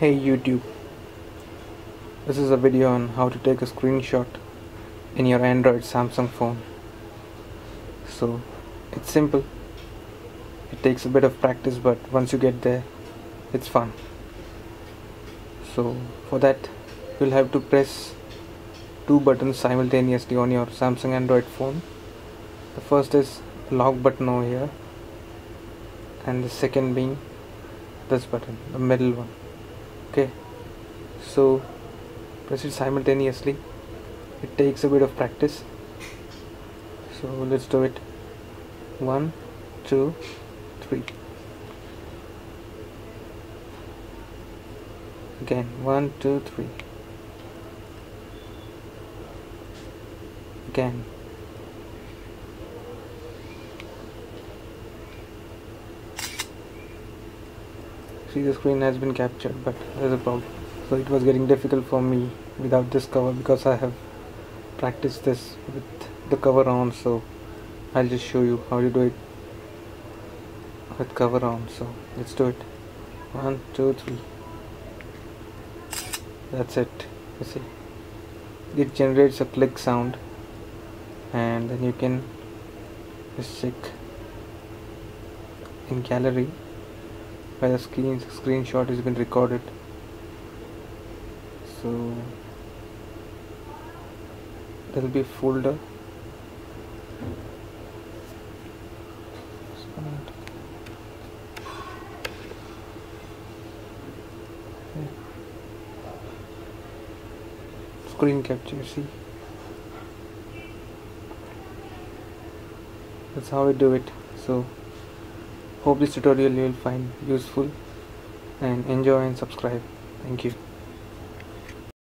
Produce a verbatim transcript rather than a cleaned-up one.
Hey YouTube, this is a video on how to take a screenshot in your Android Samsung phone. So it's simple, it takes a bit of practice, but once you get there it's fun. So for that you'll have to press two buttons simultaneously on your Samsung Android phone. The first is lock button over here and the second being this button, the middle one. Okay, so press it simultaneously. It takes a bit of practice, so let's do it. One two three. Again, one two three. Again, see, the screen has been captured, but there's a problem. So it was getting difficult for me without this cover because I have practiced this with the cover on. So I'll just show you how you do it with cover on. So let's do it. One two three. That's it. You see, it generates a click sound, and then you can just check in gallery where the screen screenshot has been recorded. So there will be a folder. Screen capture. See, that's how we do it. So hope this tutorial you will find useful, and enjoy and subscribe. Thank you.